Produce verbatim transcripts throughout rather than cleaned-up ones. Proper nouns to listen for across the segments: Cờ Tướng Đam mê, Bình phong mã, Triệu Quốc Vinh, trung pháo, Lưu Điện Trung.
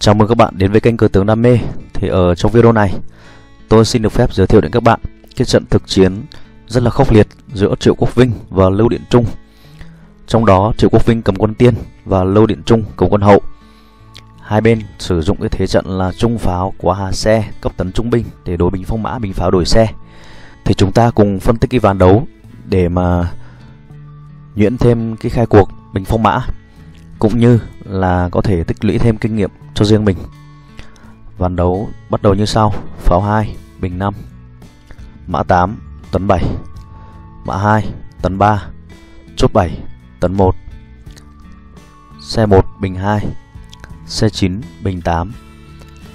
Chào mừng các bạn đến với kênh Cờ Tướng Đam mê. Thì ở trong video này, tôi xin được phép giới thiệu đến các bạn cái trận thực chiến rất là khốc liệt giữa Triệu Quốc Vinh và Lưu Điện Trung. Trong đó Triệu Quốc Vinh cầm quân tiên và Lưu Điện Trung cầm quân hậu. Hai bên sử dụng cái thế trận là trung pháo quá hà xe, cấp tấn trung binh để đối binh phong mã, binh pháo đổi xe. Thì chúng ta cùng phân tích cái ván đấu để mà nhuyễn thêm cái khai cuộc binh phong mã, cũng như là có thể tích lũy thêm kinh nghiệm cho riêng mình. Ván đấu bắt đầu như sau: pháo hai, bình năm, mã tám, tấn bảy, mã hai, tấn ba, chốt bảy, tấn một, xe một, bình hai, xe chín, bình tám,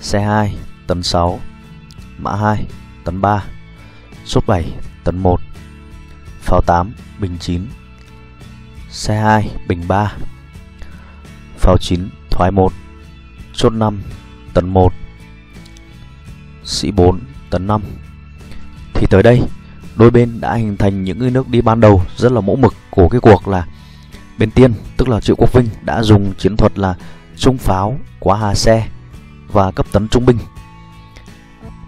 xe hai, tấn sáu, mã hai, tấn ba, chốt bảy, tấn một, pháo tám, bình chín, xe hai, bình ba, pháo chín, thoái một, chốt năm, tấn một, sĩ bốn, tấn năm. Thì tới đây đôi bên đã hình thành những cái nước đi ban đầu rất là mẫu mực của cái cuộc là bên tiên, tức là Triệu Quốc Vinh đã dùng chiến thuật là trung pháo quá hà xe và cấp tấn trung binh.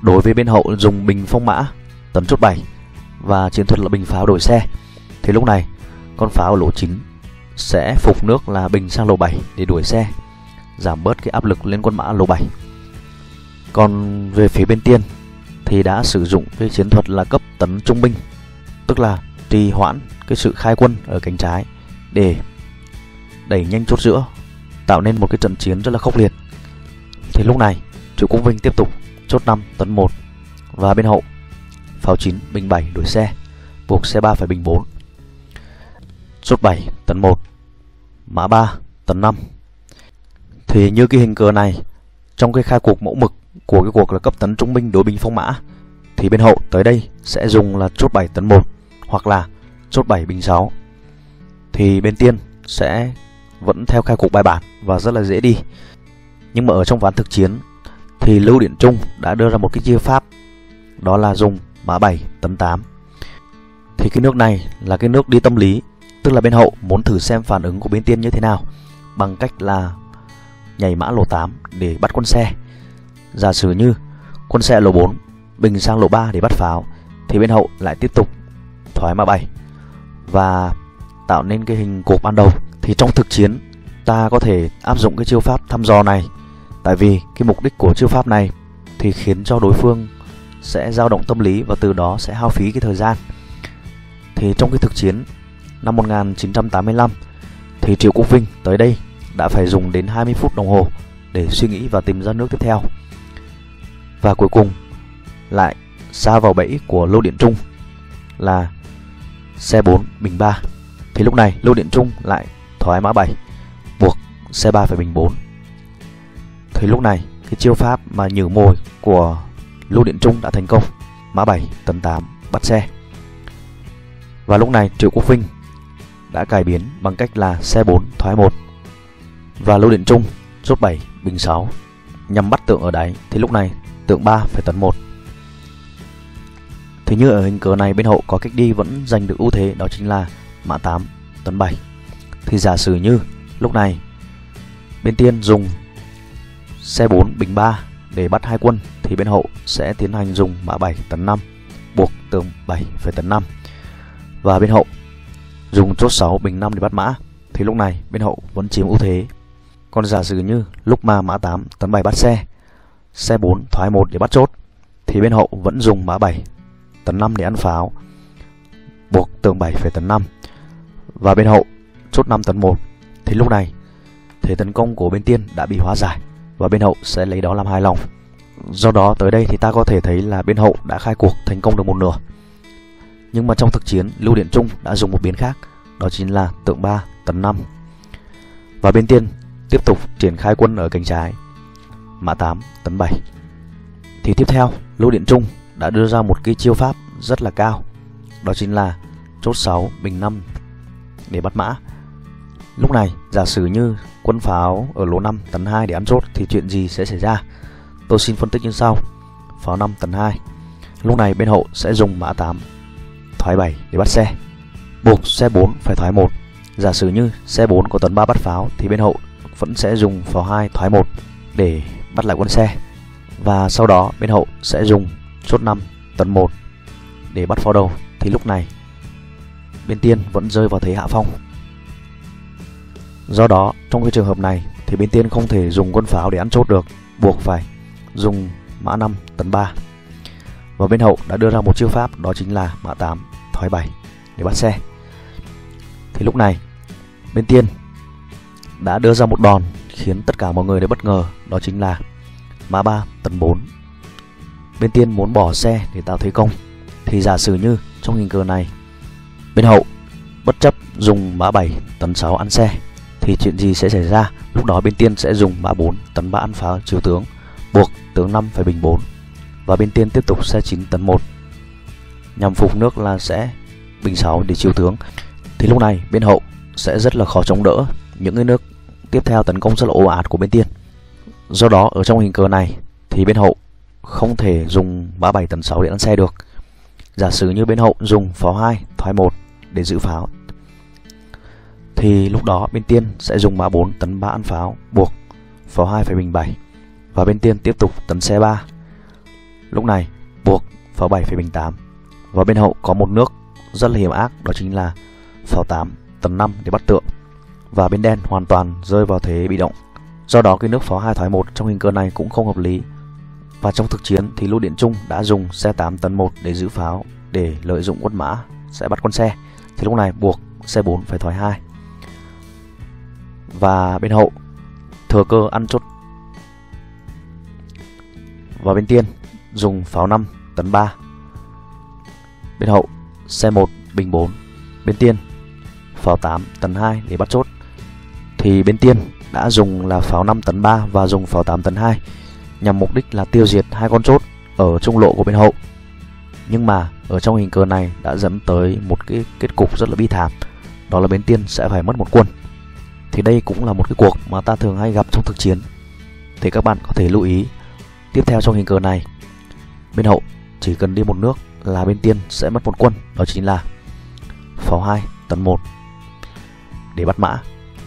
Đối với bên hậu dùng bình phong mã, tấn chốt bảy và chiến thuật là bình pháo đổi xe. Thì lúc này con pháo ở lỗ chín sẽ phục nước là bình sang lỗ bảy để đuổi xe, giảm bớt cái áp lực lên quân mã lỗ bảy. Còn về phía bên tiên thì đã sử dụng cái chiến thuật là cấp tấn trung binh, tức là trì hoãn cái sự khai quân ở cánh trái để đẩy nhanh chốt giữa, tạo nên một cái trận chiến rất là khốc liệt. Thì lúc này Triệu Quốc Vinh tiếp tục chốt năm, tấn một và bên hậu pháo chín, bình bảy đuổi xe, buộc xe ba phải bình bốn, chốt bảy, tấn một, mã ba, tấn năm. Thì như cái hình cờ này, trong cái khai cuộc mẫu mực của cái cuộc là cấp tấn trung binh đối binh phong mã, thì bên hậu tới đây sẽ dùng là chốt bảy, tấn một hoặc là chốt bảy, bình sáu. Thì bên tiên sẽ vẫn theo khai cuộc bài bản và rất là dễ đi. Nhưng mà ở trong ván thực chiến thì Lưu Điện Trung đã đưa ra một cái chia pháp, đó là dùng mã bảy, tấn tám. Thì cái nước này là cái nước đi tâm lý, tức là bên hậu muốn thử xem phản ứng của bên tiên như thế nào bằng cách là nhảy mã lỗ tám để bắt quân xe. Giả sử như quân xe lỗ bốn, bình sang lỗ ba để bắt pháo, thì bên hậu lại tiếp tục thoái mã bảy và tạo nên cái hình cột ban đầu. Thì trong thực chiến ta có thể áp dụng cái chiêu pháp thăm dò này, tại vì cái mục đích của chiêu pháp này thì khiến cho đối phương sẽ dao động tâm lý và từ đó sẽ hao phí cái thời gian. Thì trong cái thực chiến năm một nghìn chín trăm tám mươi lăm thì Triệu Quốc Vinh tới đây đã phải dùng đến hai mươi phút đồng hồ để suy nghĩ và tìm ra nước tiếp theo, và cuối cùng lại xa vào bẫy của Lưu Điện Trung là xe bốn, bình ba. Thì lúc này Lưu Điện Trung lại thoái mã bảy, buộc xe ba phải bình bốn. Thì lúc này cái chiêu pháp mà nhử mồi của Lưu Điện Trung đã thành công, mã bảy, tấn tám, bắt xe. Và lúc này Triệu Quốc Vinh đã cải biến bằng cách là xe bốn, thoái một và Lưu Điện Trung chốt bảy, bình sáu nhằm bắt tượng ở đáy. Thì lúc này tượng ba phải tấn một. Thì như ở hình cờ này, bên hậu có cách đi vẫn giành được ưu thế, đó chính là mã tám, tấn bảy. Thì giả sử như lúc này bên tiên dùng xe bốn, bình ba để bắt hai quân, thì bên hậu sẽ tiến hành dùng mã bảy, tấn năm, buộc tượng bảy phải tấn năm, và bên hậu dùng chốt sáu, bình năm để bắt mã. Thì lúc này bên hậu vẫn chiếm ưu thế. Còn giả sử như lúc mà mã tám, tấn bảy bắt xe, xe bốn, thoái một để bắt chốt, thì bên hậu vẫn dùng mã bảy, tấn năm để ăn pháo, buộc tường bảy phải tấn năm và bên hậu chốt năm, tấn một. Thì lúc này thế tấn công của bên tiên đã bị hóa giải và bên hậu sẽ lấy đó làm hài lòng. Do đó tới đây thì ta có thể thấy là bên hậu đã khai cuộc thành công được một nửa. Nhưng mà trong thực chiến, Lưu Điện Trung đã dùng một biến khác, đó chính là tượng ba, tấn năm. Và bên tiên tiếp tục triển khai quân ở cánh trái, mã tám, tấn bảy. Thì tiếp theo Lưu Điện Trung đã đưa ra một cái chiêu pháp rất là cao, đó chính là chốt sáu, bình năm để bắt mã. Lúc này giả sử như quân pháo ở lỗ năm, tấn hai để ăn chốt, thì chuyện gì sẽ xảy ra? Tôi xin phân tích như sau. Pháo năm, tấn hai. Lúc này bên hậu sẽ dùng mã tám, thoái bảy để bắt xe, buộc xe bốn phải thoái một. Giả sử như xe bốn có tấn ba bắt pháo, thì bên hậu vẫn sẽ dùng pháo hai, thoái một để bắt lại quân xe. Và sau đó bên hậu sẽ dùng chốt năm tuần một để bắt pháo đầu. Thì lúc này bên tiên vẫn rơi vào thế hạ phong. Do đó trong cái trường hợp này thì bên tiên không thể dùng quân pháo để ăn chốt được, buộc phải dùng mã năm tấn ba. Và bên hậu đã đưa ra một chiêu pháp, đó chính là mã tám thói bảy để bắt xe. Thì lúc này bên tiên đã đưa ra một đòn khiến tất cả mọi người đều bất ngờ, đó chính là mã ba tấn bốn. Bên tiên muốn bỏ xe để tạo thế công, thì giả sử như trong hình cờ này bên hậu bất chấp dùng mã bảy tấn sáu ăn xe thì chuyện gì sẽ xảy ra? Lúc đó bên tiên sẽ dùng mã bốn tấn ba ăn pháo chiếu tướng, buộc tướng năm phải bình bốn. Và bên tiên tiếp tục xe chín tấn một nhằm phục nước là sẽ bình sáu để chiếu tướng. Thì lúc này bên hậu sẽ rất là khó chống đỡ những cái nước tiếp theo tấn công rất là ồ ạt của bên tiên. Do đó ở trong hình cờ này thì bên hậu không thể dùng mã bảy tấn sáu để ăn xe được. Giả sử như bên hậu dùng pháo hai thoái một để giữ pháo thì lúc đó bên tiên sẽ dùng mã bốn tấn ba ăn pháo, buộc pháo hai phải bình bảy. Và bên tiên tiếp tục tấn xe ba, lúc này buộc pháo bảy phải bình tám. Và bên hậu có một nước rất là hiểm ác, đó chính là pháo tám tấn năm để bắt tượng. Và bên đen hoàn toàn rơi vào thế bị động. Do đó cái nước pháo hai thoái một trong hình cờ này cũng không hợp lý. Và trong thực chiến thì Lưu Điện Trung đã dùng xe tám tấn một để giữ pháo, để lợi dụng quân mã sẽ bắt con xe. Thì lúc này buộc xe bốn phải thoái hai. Và bên hậu thừa cơ ăn chốt. Và bên tiên dùng pháo năm tấn ba. Bên hậu xe một bình bốn. Bên tiên pháo tám tấn hai để bắt chốt. Thì bên tiên đã dùng là pháo năm tấn ba và dùng pháo tám tấn hai nhằm mục đích là tiêu diệt hai con chốt ở trung lộ của bên hậu. Nhưng mà ở trong hình cờ này đã dẫn tới một cái kết cục rất là bi thảm, đó là bên tiên sẽ phải mất một quân. Thì đây cũng là một cái cuộc mà ta thường hay gặp trong thực chiến. Thì các bạn có thể lưu ý. Tiếp theo trong hình cờ này bên hậu chỉ cần đi một nước là bên tiên sẽ mất một quân, đó chính là pháo hai tấn một để bắt mã.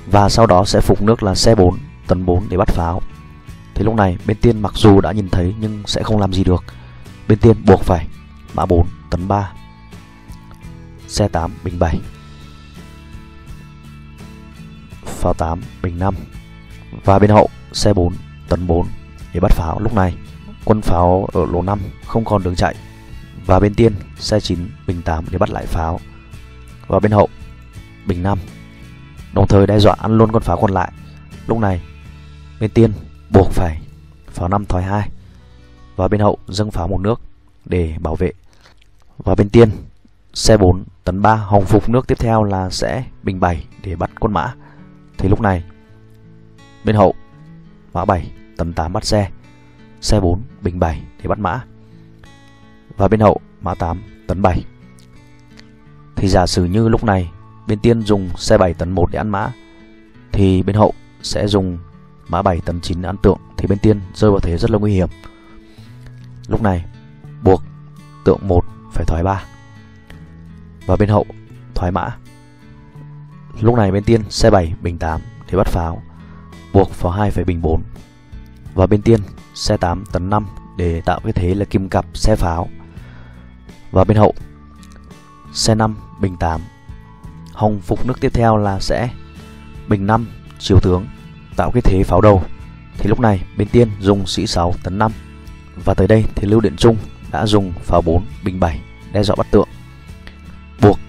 Và sau đó sẽ phục nước là xe bốn tấn bốn để bắt pháo. Thì lúc này bên tiên mặc dù đã nhìn thấy nhưng sẽ không làm gì được. Bên tiên buộc phải mã bốn tấn ba, xe tám bình bảy, pháo tám bình năm. Và bên hậu xe bốn tấn bốn để bắt pháo. Lúc này quân pháo ở lỗ năm không còn đường chạy. Và bên tiên xe chín bình tám để bắt lại pháo. Và bên hậu bình năm, đồng thời đe dọa ăn luôn con pháo còn lại. Lúc này bên tiên buộc phải pháo năm thoái hai. Và bên hậu dâng pháo một nước để bảo vệ. Và bên tiên xe bốn tấn ba hồng phục nước tiếp theo là sẽ bình bảy để bắt quân mã. Thì lúc này bên hậu mã bảy tấn tám bắt xe, xe bốn bình bảy để bắt mã. Và bên hậu mã tám tấn bảy. Thì giả sử như lúc này bên tiên dùng xe bảy tấn một để ăn mã thì bên hậu sẽ dùng mã bảy tấn chín ăn tượng. Thì bên tiên rơi vào thế rất là nguy hiểm. Lúc này buộc tượng một phải thoái ba và bên hậu thoái mã. Lúc này bên tiên xe bảy bình tám để bắt pháo, buộc pháo hai phải bình bốn. Và bên tiên xe tám tấn năm để tạo cái thế là kim cặp xe pháo. Và bên hậu xe năm bình tám. Hồng phục nước tiếp theo là sẽ bình năm chiếu tướng, tạo cái thế pháo đầu. Thì lúc này bên tiên dùng sĩ sáu tấn năm. Và tới đây thì Lưu Điện Trung đã dùng pháo bốn bình bảy đe dọa bắt tượng, buộc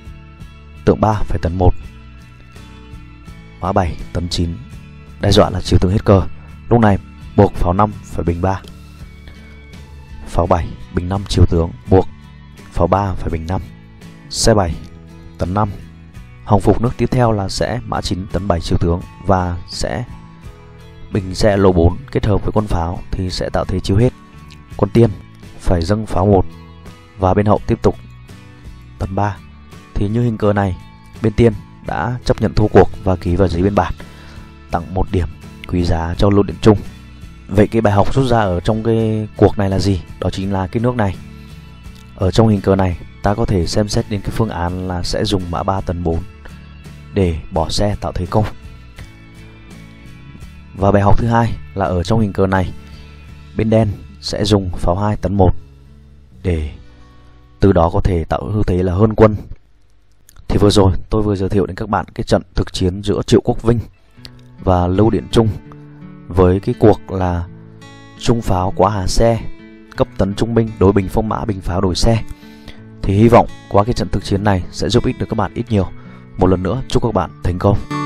tượng ba phải tấn một, mã bảy tấn chín, đe dọa là chiếu tướng hết cờ. Lúc này buộc pháo năm phải bình ba, pháo bảy bình năm chiếu tướng, buộc pháo ba phải bình năm, xe bảy tấn năm. Hồng phục nước tiếp theo là sẽ mã chín tấn bảy chiếu tướng và sẽ bình xe lô bốn kết hợp với con pháo thì sẽ tạo thế chiếu hết. Quân tiên phải dâng pháo một và bên hậu tiếp tục tấn ba. Thì như hình cờ này bên tiên đã chấp nhận thua cuộc và ký vào giấy biên bản, tặng một điểm quý giá cho Lưu Điện Trung. Vậy cái bài học rút ra ở trong cái cuộc này là gì? Đó chính là cái nước này. Ở trong hình cờ này ta có thể xem xét đến cái phương án là sẽ dùng mã ba tấn bốn để bỏ xe tạo thế công. Và bài học thứ hai là ở trong hình cờ này, bên đen sẽ dùng pháo hai tấn một để từ đó có thể tạo ưu thế là hơn quân. Thì vừa rồi tôi vừa giới thiệu đến các bạn cái trận thực chiến giữa Triệu Quốc Vinh và Lưu Điện Trung với cái cuộc là trung pháo quá hà xe, cấp tấn trung binh, đối bình phong mã, bình pháo đổi xe. Thì hy vọng qua cái trận thực chiến này sẽ giúp ích được các bạn ít nhiều. Một lần nữa chúc các bạn thành công.